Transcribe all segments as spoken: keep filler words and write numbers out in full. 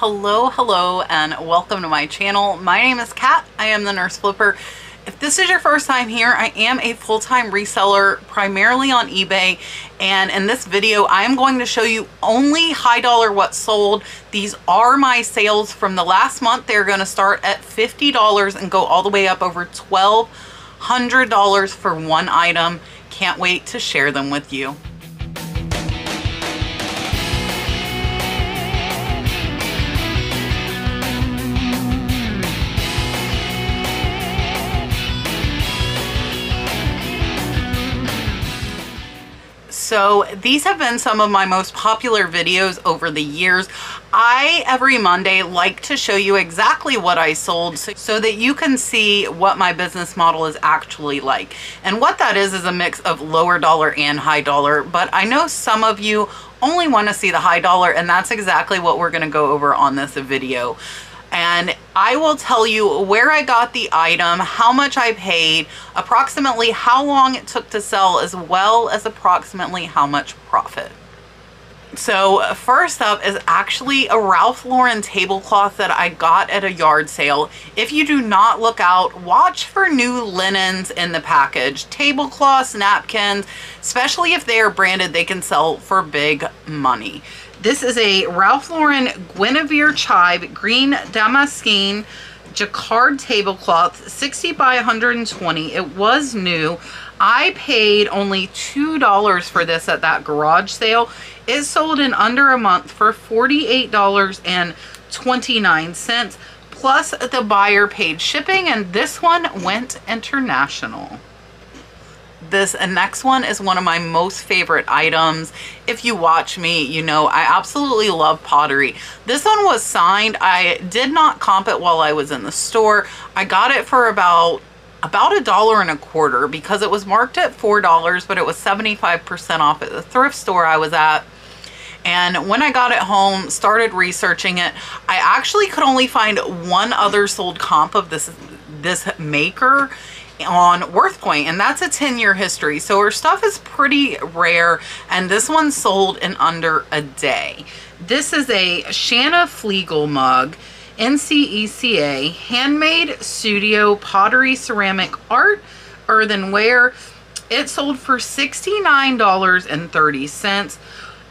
Hello, hello, and welcome to my channel. My name is Kat. I am the Nurse Flipper. If this is your first time here, I am a full-time reseller, primarily on eBay. And in this video, I am going to show you only high dollar what sold. These are my sales from the last month. They're going to start at fifty dollars and go all the way up over twelve hundred dollars for one item. Can't wait to share them with you. So these have been some of my most popular videos over the years. I, every Monday, like to show you exactly what I sold so, so that you can see what my business model is actually like. And what that is is a mix of lower dollar and high dollar, but I know some of you only want to see the high dollar, and that's exactly what we're going to go over on this video. And I will tell you where I got the item, how much I paid, approximately how long it took to sell, as well as approximately how much profit. So first up is actually a Ralph Lauren tablecloth that I got at a yard sale. If you do not look out, watch for new linens in the package. Tablecloths, napkins, especially if they are branded, they can sell for big money. This is a Ralph Lauren Guinevere Chive Green Damaskine Jacquard tablecloth, sixty by one hundred twenty. It was new. I paid only two dollars for this at that garage sale. It sold in under a month for forty-eight dollars and twenty-nine cents. Plus the buyer paid shipping, and this one went international. This next one is one of my most favorite items. If you watch me, you know I absolutely love pottery. This one was signed. I did not comp it while I was in the store. I got it for about about a dollar and a quarter because it was marked at four dollars, but it was seventy-five percent off at the thrift store I was at. And when I got it home, started researching it, I actually could only find one other sold comp of this this maker on WorthPoint, and that's a ten year history, so her stuff is pretty rare, and this one sold in under a day. This is a Shanna Fliegel mug, N C E C A, handmade studio pottery ceramic art earthenware. It sold for sixty-nine dollars and thirty cents.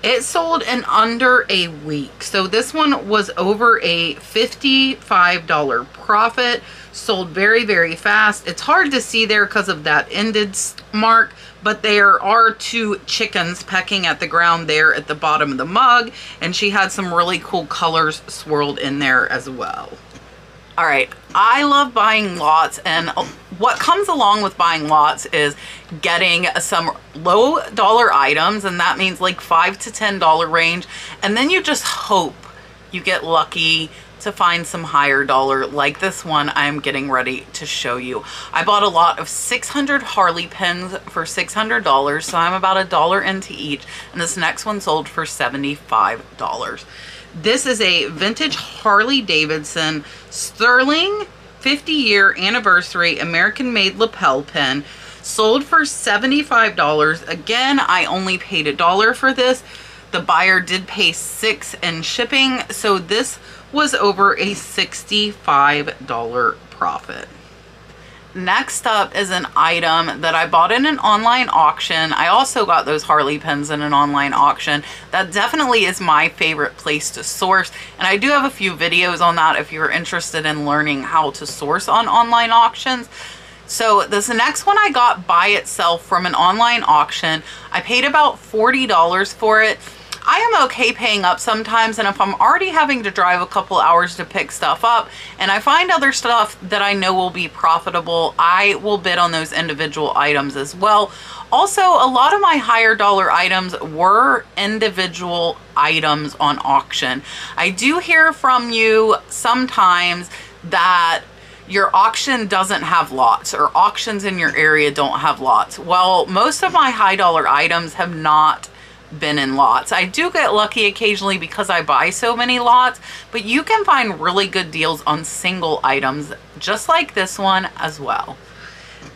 It sold in under a week, so this one was over a fifty-five dollar profit. Sold very, very fast. It's hard to see there because of that ended mark, but there are two chickens pecking at the ground there at the bottom of the mug, and she had some really cool colors swirled in there as well. All right, I love buying lots, and what comes along with buying lots is getting some low dollar items, and that means like five to ten dollar range, and then you just hope you get lucky to find some higher dollar like this one I'm getting ready to show you. I bought a lot of six hundred Harley pins for six hundred dollars, so I'm about a dollar into each, and this next one sold for seventy-five dollars. This is a vintage Harley Davidson Sterling fifty year anniversary American made lapel pin, sold for seventy-five dollars. Again, I only paid a dollar for this. The buyer did pay six in shipping, so this was over a sixty-five dollar profit. Next up is an item that I bought in an online auction. I also got those Harley pins in an online auction. That definitely is my favorite place to source, and I do have a few videos on that if you're interested in learning how to source on online auctions. So this next one I got by itself from an online auction. I paid about forty dollars for it. I am okay paying up sometimes, and if I'm already having to drive a couple hours to pick stuff up and I find other stuff that I know will be profitable, I will bid on those individual items as well. Also, a lot of my higher dollar items were individual items on auction. I do hear from you sometimes that your auction doesn't have lots, or auctions in your area don't have lots. Well, most of my high dollar items have not been in lots. I do get lucky occasionally because I buy so many lots, but you can find really good deals on single items just like this one as well.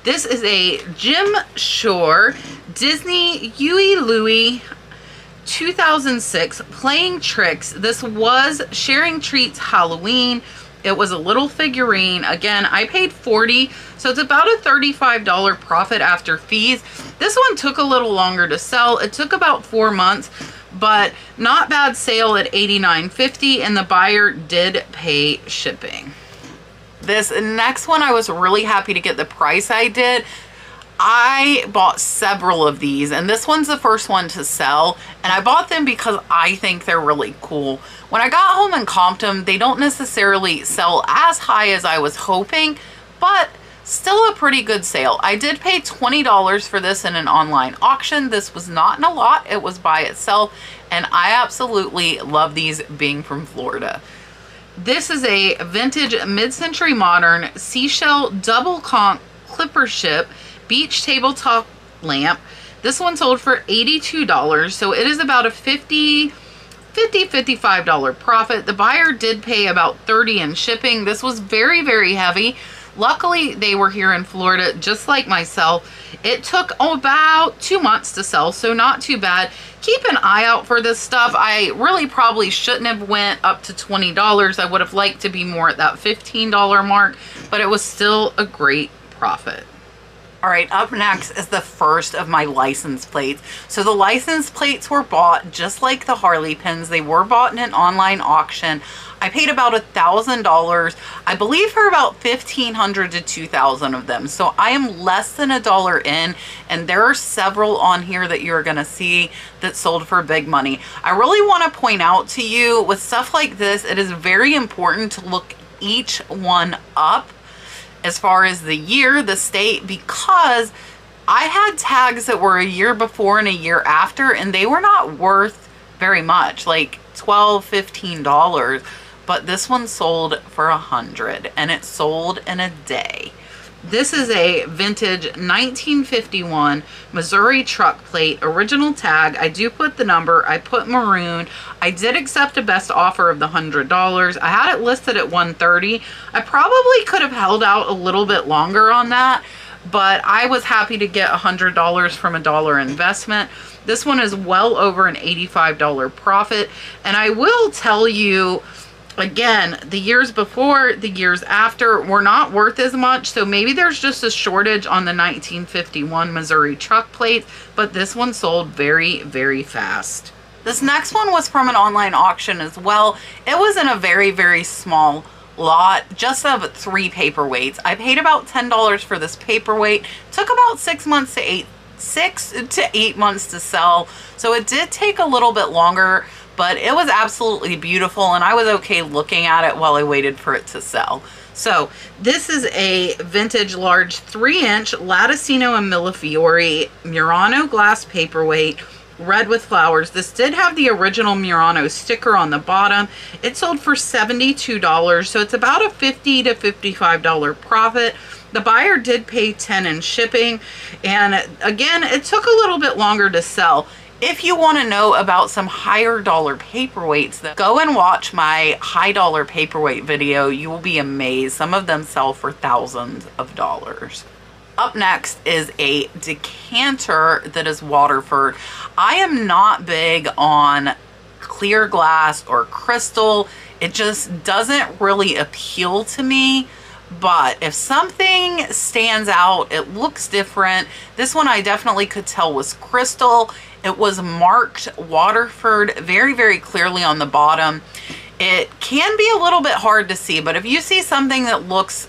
This is a Jim Shore Disney Huey, Louie two thousand six, Playing Tricks. This was Sharing Treats Halloween. It was a little figurine. Again, I paid forty dollars, so it's about a thirty-five dollar profit after fees. This one took a little longer to sell. It took about four months, but not bad sale at eighty-nine fifty, and the buyer did pay shipping. This next one, I was really happy to get the price I did. I bought several of these, and this one's the first one to sell, and I bought them because I think they're really cool. When I got home and comped them, they don't necessarily sell as high as I was hoping, but still a pretty good sale. I did pay twenty dollars for this in an online auction. This was not in a lot. It was by itself, and I absolutely love these, being from Florida. This is a vintage mid-century modern seashell double conch clipper ship beach tabletop lamp. This one sold for eighty-two dollars, so it is about a fifty, fifty, fifty-five dollar profit. The buyer did pay about thirty dollars in shipping. This was very, very heavy. Luckily, they were here in Florida, just like myself. It took about two months to sell, so not too bad. Keep an eye out for this stuff. I really probably shouldn't have went up to twenty dollars. I would have liked to be more at that fifteen dollar mark, but it was still a great profit. All right, up next is the first of my license plates. So the license plates were bought just like the Harley pins. They were bought in an online auction. I paid about a thousand dollars, I believe, for about fifteen hundred to two thousand of them. So I am less than a dollar in, and there are several on here that you're gonna see that sold for big money. I really wanna point out to you, with stuff like this, it is very important to look each one up as far as the year, the state, because I had tags that were a year before and a year after, and they were not worth very much, like twelve, fifteen dollars, but this one sold for a hundred, and it sold in a day. This is a vintage nineteen fifty-one Missouri truck plate, original tag. I do put the number, I put maroon. I did accept a best offer of the hundred dollars. I had it listed at one thirty. I probably could have held out a little bit longer on that, but I was happy to get a hundred dollars from a dollar investment. This one is well over an eighty-five dollar profit, and I will tell you, again, the years before, the years after were not worth as much, so maybe there's just a shortage on the nineteen fifty-one Missouri truck plates, but this one sold very, very fast. This next one was from an online auction as well. It was in a very, very small lot, just of three paperweights. I paid about ten dollars for this paperweight. Took about six months to eight, six to eight months to sell, so it did take a little bit longer, but it was absolutely beautiful, and I was okay looking at it while I waited for it to sell. So this is a vintage large three inch Latticino and Millefiori Murano glass paperweight, red with flowers. This did have the original Murano sticker on the bottom. It sold for seventy-two dollars, so it's about a fifty to fifty-five dollar profit. The buyer did pay ten dollars in shipping, and again, it took a little bit longer to sell. If you want to know about some higher dollar paperweights, then go and watch my high dollar paperweight video. You will be amazed. Some of them sell for thousands of dollars. Up next is a decanter that is Waterford. I am not big on clear glass or crystal. It just doesn't really appeal to me. But if something stands out, it looks different. This one I definitely could tell was crystal. It was marked Waterford very, very clearly on the bottom. It can be a little bit hard to see, but if you see something that looks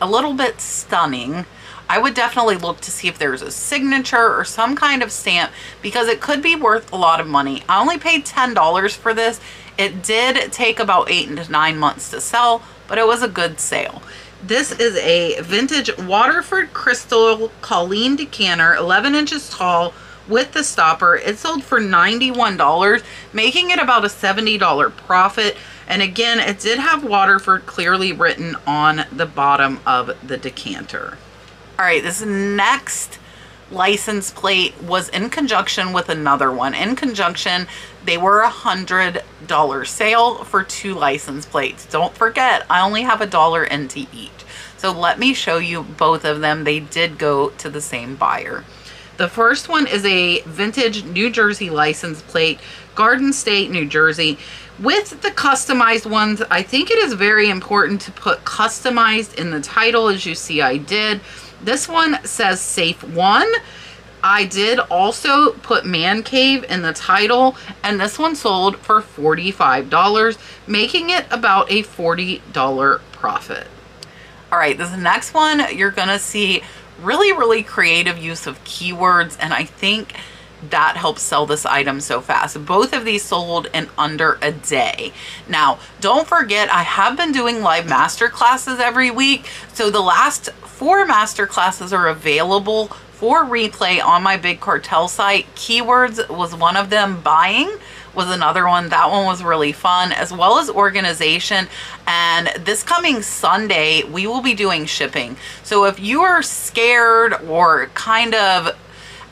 a little bit stunning, I would definitely look to see if there's a signature or some kind of stamp, because it could be worth a lot of money. I only paid ten dollars for this. It did take about eight to nine months to sell, but it was a good sale. This is a vintage Waterford crystal Colleen decanter, eleven inches tall with the stopper. It sold for ninety-one dollars, making it about a seventy dollar profit. And again, it did have Waterford clearly written on the bottom of the decanter. All right, this next license plate was in conjunction with another one. In conjunction, they were a hundred dollar sale for two license plates. Don't forget, I only have a dollar into each, so let me show you both of them. They did go to the same buyer. The first one is a vintage New Jersey license plate, Garden State, New Jersey. With the customized ones, I think it is very important to put customized in the title, as you see I did. This one says Safe One. I did also put Man Cave in the title, and this one sold for forty-five dollars, making it about a forty dollar profit. All right, this next one, you're gonna see really, really creative use of keywords, and I think that helps sell this item so fast. Both of these sold in under a day. Now, don't forget, I have been doing live master classes every week, so the last four master classes are available for replay on my Big Cartel site. Keywords was one of them, buying was another one. That one was really fun, as well as organization. And this coming Sunday, we will be doing shipping. So if you are scared or kind of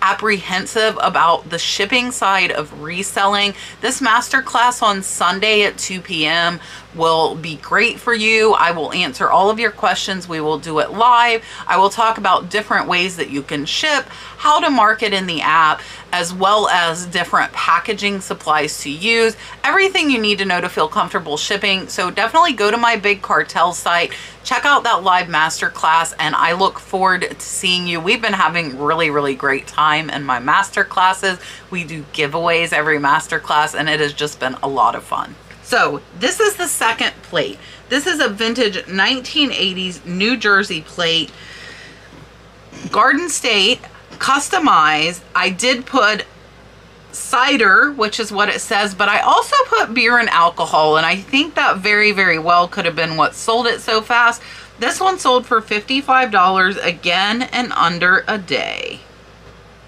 apprehensive about the shipping side of reselling, this masterclass on Sunday at two p m will be great for you. I will answer all of your questions. We will do it live. I will talk about different ways that you can ship, how to market in the app, as well as different packaging supplies to use, everything you need to know to feel comfortable shipping. So definitely go to my Big Cartel site, check out that live masterclass, and I look forward to seeing you. We've been having really, really great time in my masterclasses. We do giveaways every masterclass, and it has just been a lot of fun. So this is the second plate. This is a vintage nineteen eighties New Jersey plate, Garden State, customized. I did put cider, which is what it says, but I also put beer and alcohol, and I think that very, very well could have been what sold it so fast. This one sold for fifty-five dollars, again, in under a day.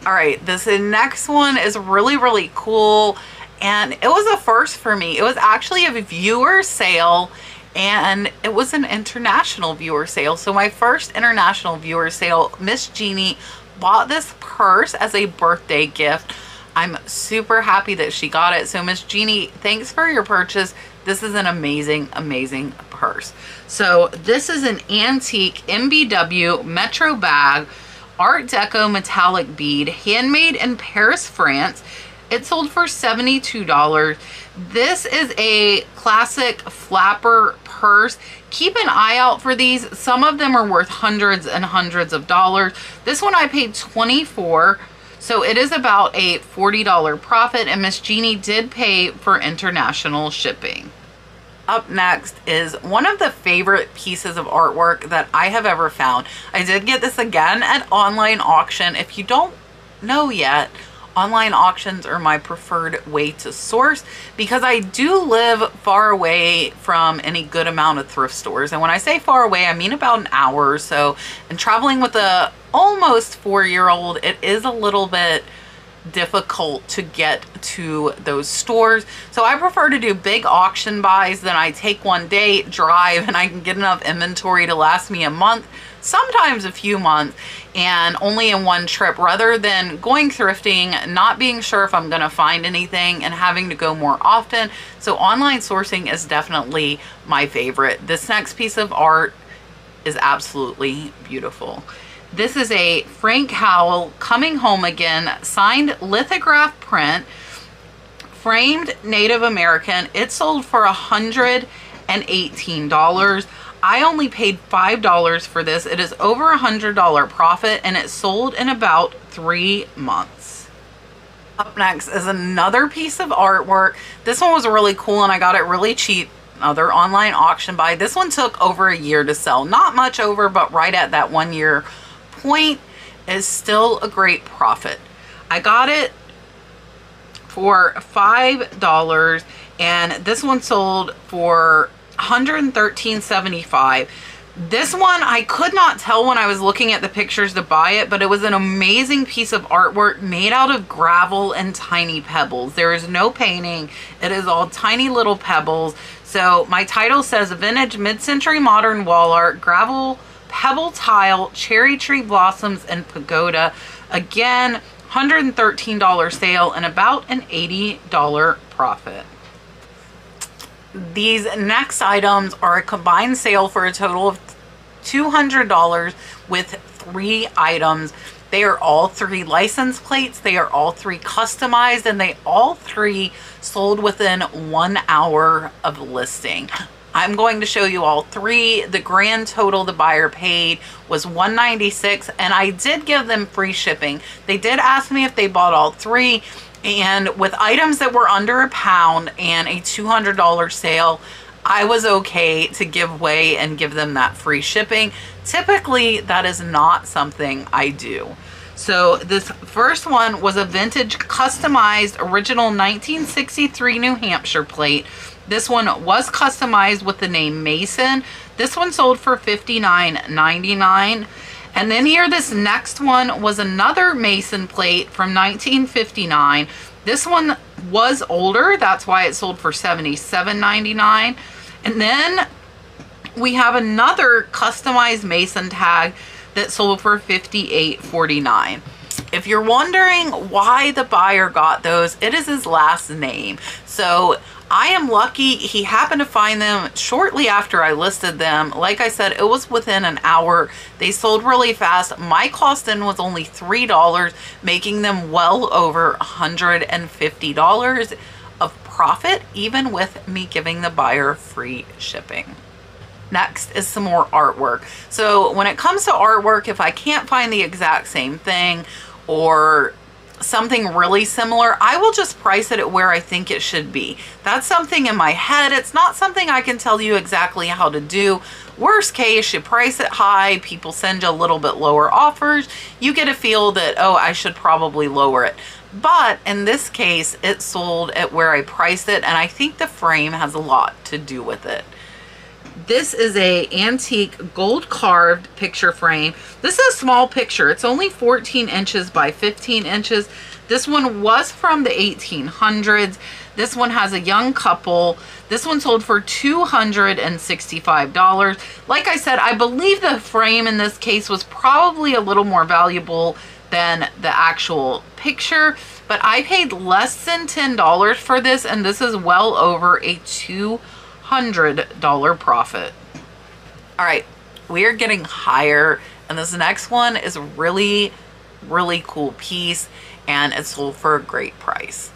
All right, this next one is really, really cool. And it was a first for me. It was actually a viewer sale, and it was an international viewer sale. So my first international viewer sale, Miss Jeannie bought this purse as a birthday gift. I'm super happy that she got it. So Miss Jeannie, thanks for your purchase. This is an amazing, amazing purse. So this is an antique M B W Metro bag, Art Deco metallic bead, handmade in Paris, France. It sold for seventy-two dollars. This is a classic flapper purse. Keep an eye out for these. Some of them are worth hundreds and hundreds of dollars. This one I paid twenty-four dollars, so it is about a forty dollar profit, and Miss Jeannie did pay for international shipping. Up next is one of the favorite pieces of artwork that I have ever found. I did get this again at online auction. If you don't know yet, online auctions are my preferred way to source, because I do live far away from any good amount of thrift stores. And when I say far away, I mean about an hour or so. And traveling with a almost four-year-old, it is a little bit difficult to get to those stores. So I prefer to do big auction buys. Then I take one day, drive, and I can get enough inventory to last me a month, sometimes a few months, and only in one trip, rather than going thrifting, not being sure if I'm going to find anything, and having to go more often. So online sourcing is definitely my favorite. This next piece of art is absolutely beautiful. This is a Frank Howell Coming Home Again signed lithograph print, framed Native American. It sold for one hundred eighteen dollars. I only paid five dollars for this. It is over a one hundred dollar profit, and it sold in about three months. Up next is another piece of artwork. This one was really cool, and I got it really cheap. Another online auction buy. This one took over a year to sell. Not much over, but right at that one year point is still a great profit. I got it for five dollars, and this one sold for one hundred thirteen seventy-five. This one I could not tell when I was looking at the pictures to buy it, but it was an amazing piece of artwork made out of gravel and tiny pebbles. There is no painting. It is all tiny little pebbles. So my title says vintage mid-century modern wall art, gravel, pebble tile, cherry tree blossoms, and pagoda. Again, one hundred thirteen dollar sale and about an eighty dollar profit. These next items are a combined sale for a total of two hundred dollars with three items. They are all three license plates. They are all three customized, and they all three sold within one hour of listing. I'm going to show you all three. The grand total the buyer paid was one hundred ninety-six dollars, and I did give them free shipping. They did ask me if they bought all three, and with items that were under a pound and a two hundred dollar sale, I was okay to give way and give them that free shipping. Typically, that is not something I do. So this first one was a vintage customized original nineteen sixty-three New Hampshire plate. This one was customized with the name Mason. This one sold for fifty-nine ninety-nine. And then here, this next one was another Mason plate from nineteen fifty-nine. This one was older, that's why it sold for seventy-seven ninety-nine. And then we have another customized Mason tag that sold for fifty-eight forty-nine. If you're wondering why the buyer got those, it is his last name. So I am lucky he happened to find them shortly after I listed them. Like I said, it was within an hour. They sold really fast. My cost in was only three dollars, making them well over one hundred fifty dollars of profit, even with me giving the buyer free shipping. Next is some more artwork. So when it comes to artwork, if I can't find the exact same thing or something really similar, I will just price it at where I think it should be. That's something in my head. It's not something I can tell you exactly how to do. Worst case, you price it high, people send you a little bit lower offers, you get a feel that, oh, I should probably lower it. But in this case, it sold at where I priced it, and I think the frame has a lot to do with it. This is a antique gold carved picture frame. This is a small picture. It's only fourteen inches by fifteen inches. This one was from the eighteen hundreds. This one has a young couple. This one sold for two hundred sixty-five dollars. Like I said, I believe the frame in this case was probably a little more valuable than the actual picture, but I paid less than ten dollars for this, and this is well over a two one hundred dollar profit. All right, we are getting higher, and this next one is a really, really cool piece, and it sold for a great price.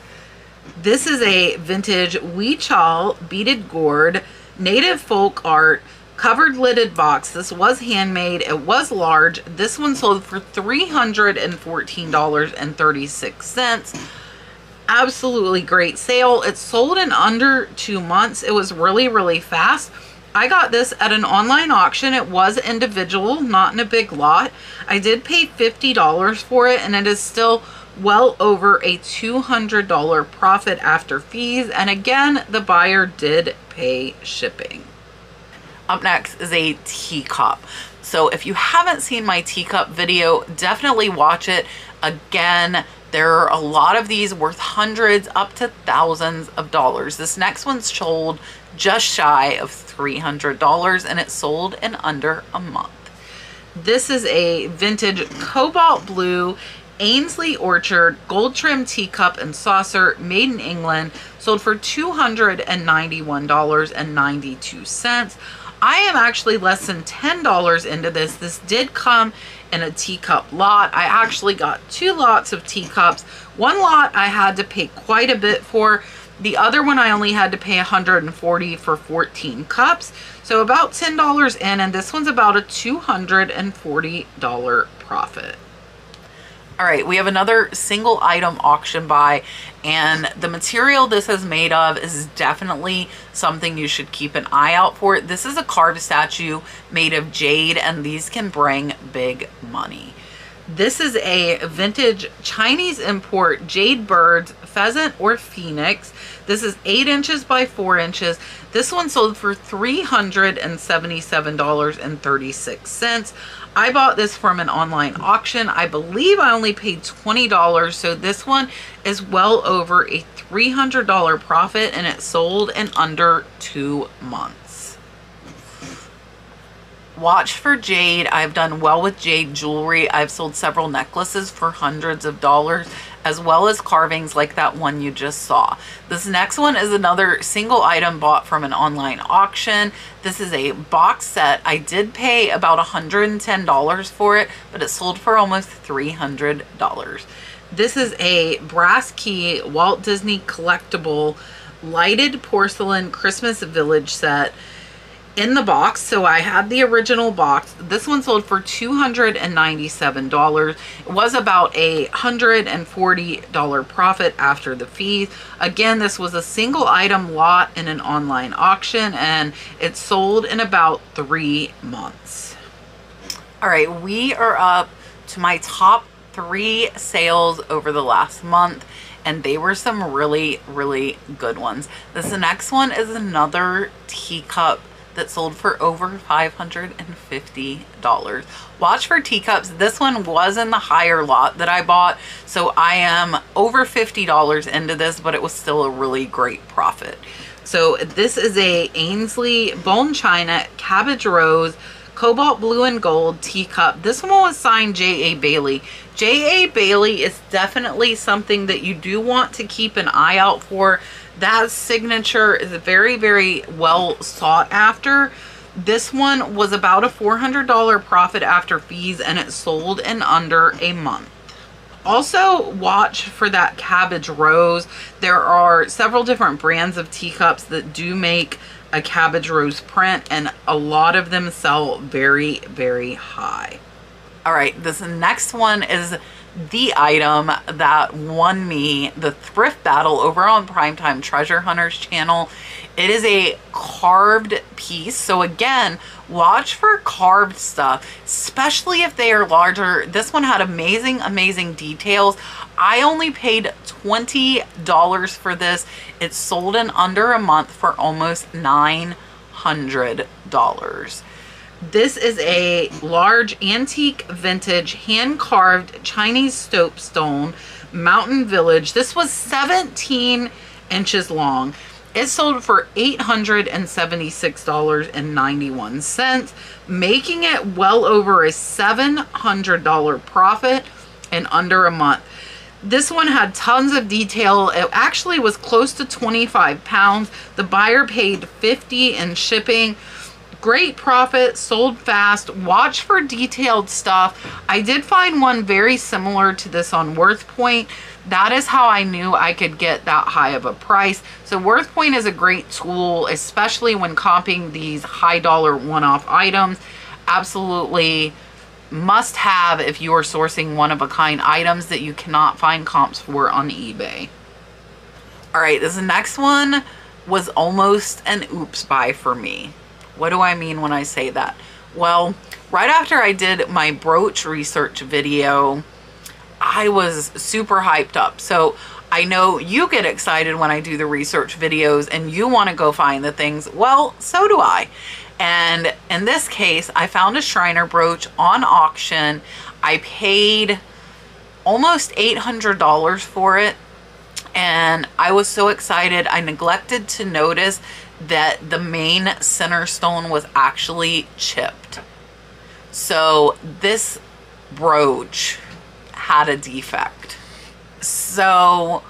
This is a vintage Wechal beaded gourd, native folk art, covered lidded box. This was handmade, it was large. This one sold for three hundred fourteen dollars and thirty-six cents. Absolutely great sale. It sold in under two months. It was really, really fast. I got this at an online auction. It was individual, not in a big lot. I did pay fifty dollars for it, and it is still well over a two hundred dollar profit after fees, and again, the buyer did pay shipping. Up next is a teacup. So if you haven't seen my teacup video, definitely watch it. Again, there are a lot of these worth hundreds up to thousands of dollars. This next one sold just shy of three hundred dollars, and it sold in under a month. This is a vintage cobalt blue Ainsley Orchard gold trim teacup and saucer, made in England, sold for two hundred ninety-one dollars and ninety-two cents. I am actually less than ten dollars into this. This did come in a teacup lot. I actually got two lots of teacups. One lot I had to pay quite a bit for. The other one I only had to pay one hundred forty dollars for fourteen cups. So about ten dollars in, and this one's about a two hundred forty dollar profit. All right, we have another single item auction buy, and the material this is made of is definitely something you should keep an eye out for. This is a carved statue made of jade, and these can bring big money. This is a vintage Chinese import jade birds, pheasant or phoenix. This is eight inches by four inches. This one sold for three hundred seventy-seven dollars and thirty-six cents. I bought this from an online auction. I believe I only paid twenty dollars, so this one is well over a three hundred dollar profit, and it sold in under two months. Watch for jade. I've done well with jade jewelry. I've sold several necklaces for hundreds of dollars, as well as carvings like that one you just saw. This next one is another single item bought from an online auction. This is a box set. I did pay about one hundred ten dollars for it, but it sold for almost three hundred dollars. This is a brass key Walt Disney collectible lighted porcelain Christmas village set in the box. So I had the original box. This one sold for two hundred ninety-seven dollars. It was about a one hundred forty dollars profit after the fees. Again, this was a single item lot in an online auction, and it sold in about three months. All right, we are up to my top three sales over the last month, and they were some really, really good ones. This next one is another teacup that sold for over five hundred fifty dollars. Watch for teacups. This one was in the higher lot that I bought, so I am over fifty dollars into this, but it was still a really great profit. So this is a Ainsley bone china cabbage rose cobalt blue and gold teacup. This one was signed J A Bailey. J A Bailey is definitely something that you do want to keep an eye out for. That signature is very, very well sought after. This one was about a four hundred dollars profit after fees, and it sold in under a month. Also watch for that cabbage rose. There are several different brands of teacups that do make a cabbage rose print, and a lot of them sell very, very high. All right, this next one is the item that won me the thrift battle over on Primetime Treasure Hunters channel. It is a carved piece. So again, watch for carved stuff, especially if they are larger. This one had amazing, amazing details. I only paid twenty dollars for this. It sold in under a month for almost nine hundred dollars. This is a large antique vintage hand-carved Chinese soapstone mountain village. This was seventeen inches long. It sold for eight hundred seventy-six dollars and ninety-one cents, making it well over a seven hundred dollars profit in under a month. This one had tons of detail. It actually was close to twenty-five pounds. The buyer paid fifty dollars in shipping. Great profit, sold fast. Watch for detailed stuff. I did find one very similar to this on WorthPoint. That is how I knew I could get that high of a price. So WorthPoint is a great tool, especially when comping these high dollar one-off items. Absolutely must have if you are sourcing one-of-a-kind items that you cannot find comps for on eBay. All right, this next one was almost an oops buy for me. What do I mean when I say that? Well, right after I did my brooch research video, I was super hyped up. So I know you get excited when I do the research videos and you want to go find the things. Well, so do I. And in this case, I found a Shriner brooch on auction. I paid almost eight hundred dollars for it, and I was so excited. I neglected to notice that the main center stone was actually chipped. So this brooch had a defect. So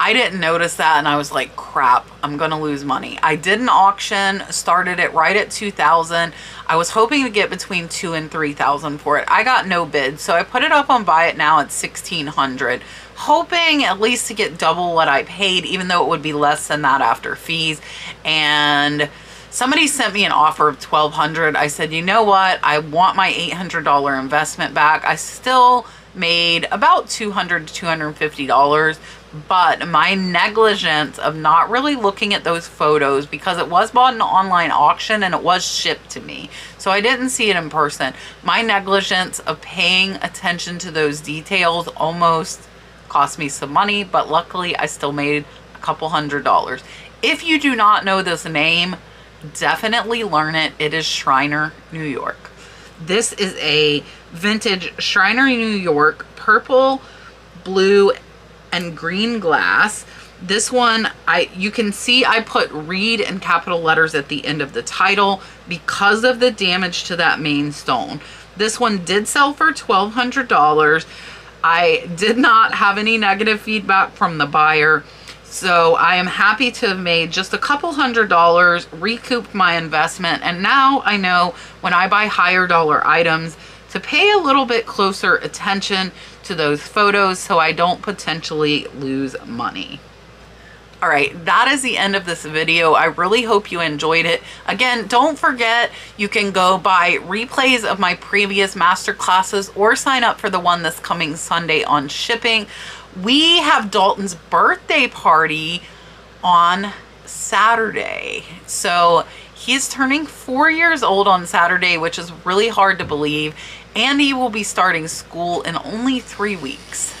I didn't notice that, and I was like, crap, I'm gonna lose money. I did an auction, started it right at two thousand. I was hoping to get between two and three thousand for it. I got no bid, so I put it up on Buy It Now at sixteen hundred, hoping at least to get double what I paid, even though it would be less than that after fees. And somebody sent me an offer of twelve hundred. I said, you know what, I want my eight hundred dollar investment back. I still made about two hundred to two hundred fifty dollars, but my negligence of not really looking at those photos, because it was bought in an online auction and it was shipped to me, so I didn't see it in person. My negligence of paying attention to those details almost cost me some money, but luckily I still made a couple hundred dollars. If you do not know this name, definitely learn it. It is Shriner, New York. This is a vintage Shriner, New York, purple, blue, and green glass. This one, I you can see I put read in capital letters at the end of the title because of the damage to that main stone. This one did sell for twelve hundred dollars. I did not have any negative feedback from the buyer, so I am happy to have made just a couple hundred dollars, recouped my investment, and now I know when I buy higher dollar items to pay a little bit closer attention to those photos so I don't potentially lose money. All right, that is the end of this video. I really hope you enjoyed it. Again, don't forget, you can go buy replays of my previous master classes or sign up for the one this coming Sunday on shipping. We have Dalton's birthday party on Saturday. So he's turning four years old on Saturday, which is really hard to believe. And he will be starting school in only three weeks.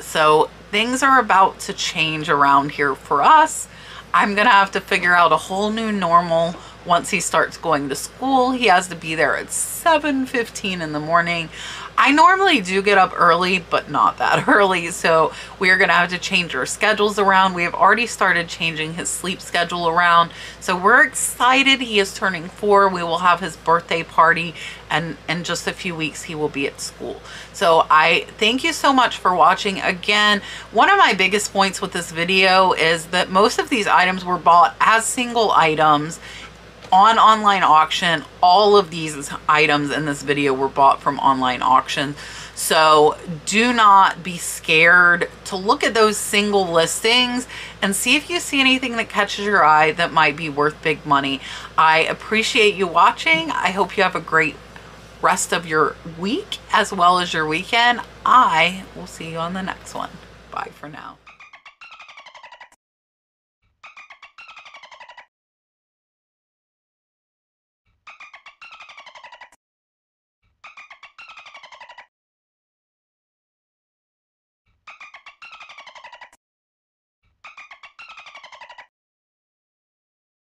So things are about to change around here for us. I'm gonna have to figure out a whole new normal once he starts going to school. He has to be there at seven fifteen in the morning. I normally do get up early, but not that early. So we are gonna have to change our schedules around. We have already started changing his sleep schedule around. So we're excited. He is turning four. We will have his birthday party, and in just a few weeks he will be at school. So I thank you so much for watching. Again, one of my biggest points with this video is that most of these items were bought as single items on online auction. All of these items in this video were bought from online auction, so do not be scared to look at those single listings and see if you see anything that catches your eye that might be worth big money. I appreciate you watching. I hope you have a great rest of your week as well as your weekend. I will see you on the next one. Bye for now.